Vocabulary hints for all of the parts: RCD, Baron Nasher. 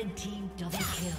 Red team double kill.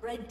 Red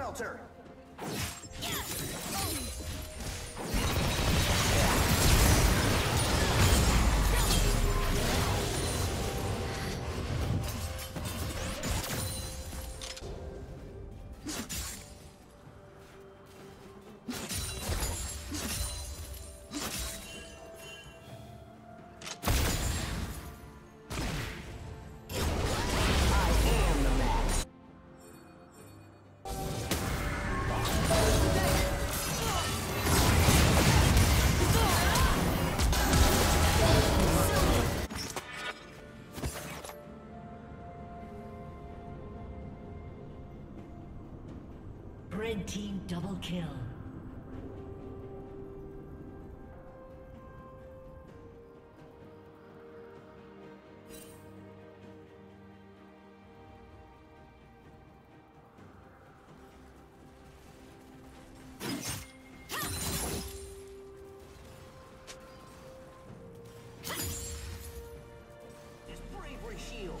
smelter! Red team double kill. This bravery shield.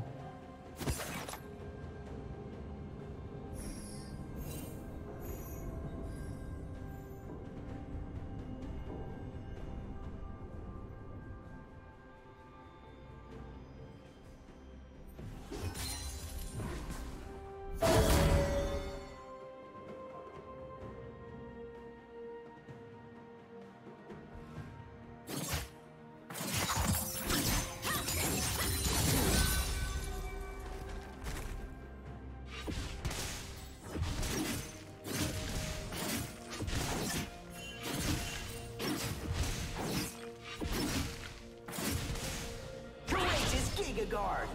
Guard.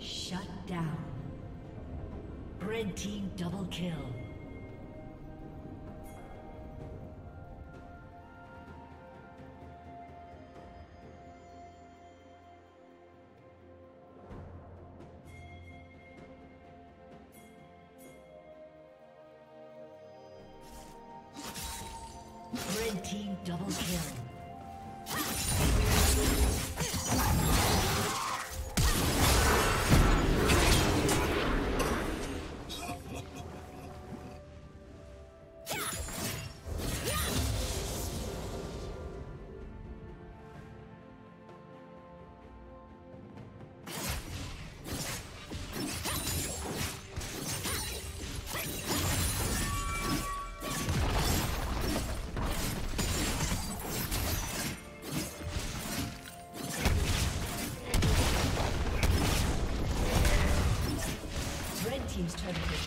Shut down. Red team double kill. Red team double kill. He's trying to get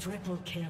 Triple kill.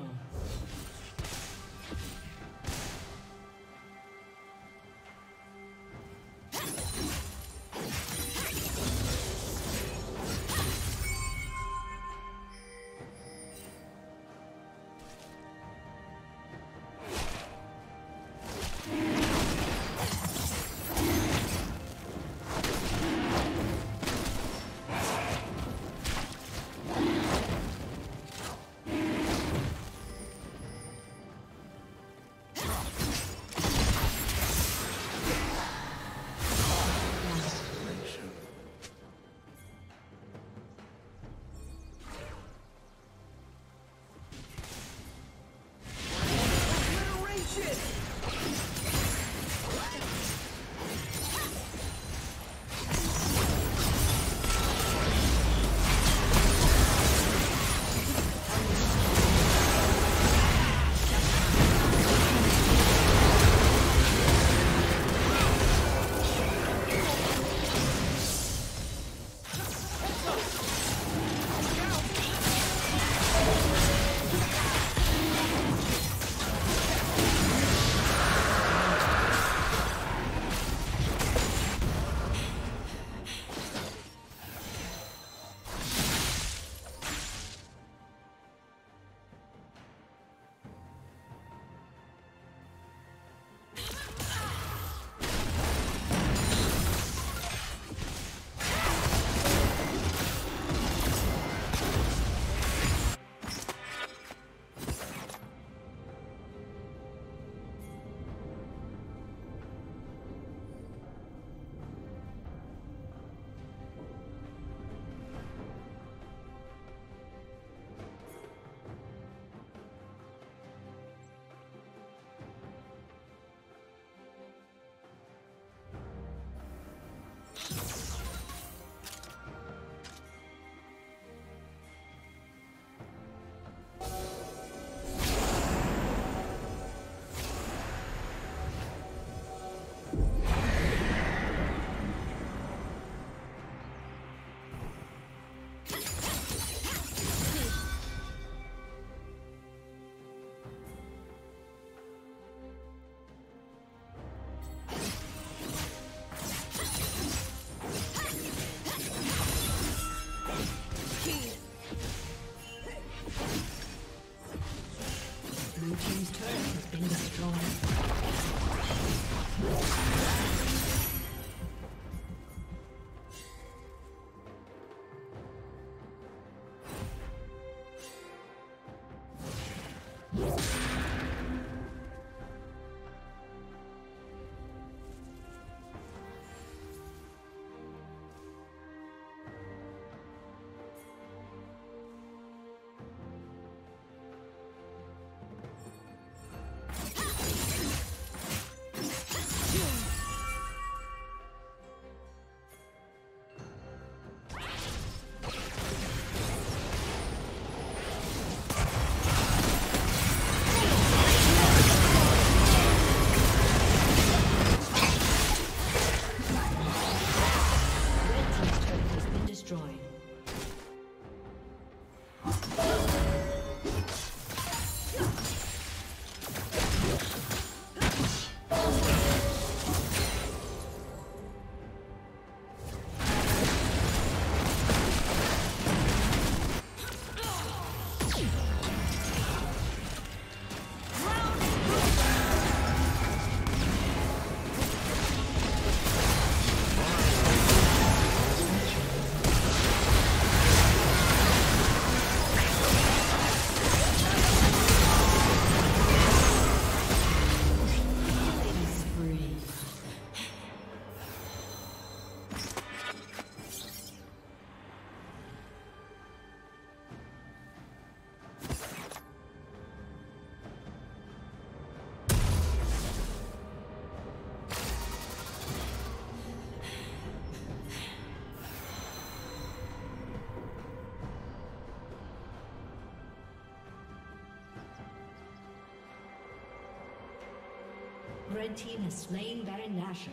Red team has slain Baron Nasher.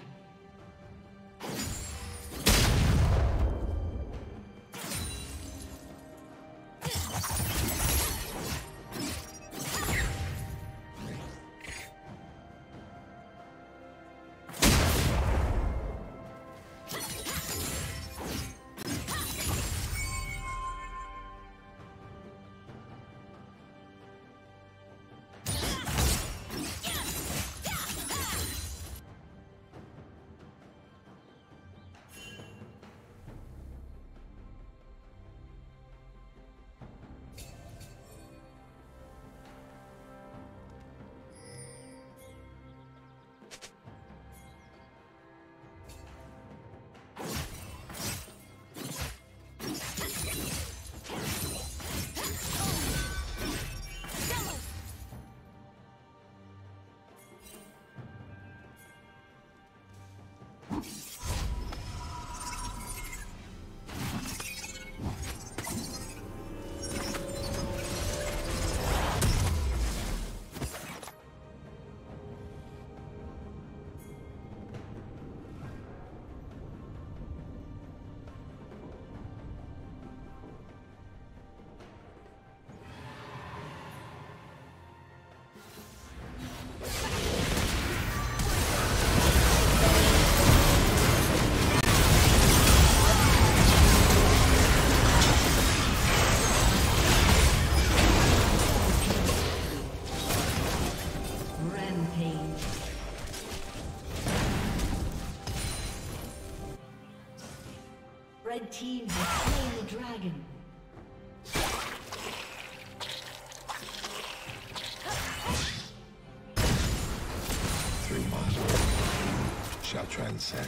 Red team has slain the dragon. Three monsters shall transcend.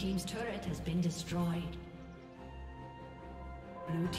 team's turret has been destroyed. Blue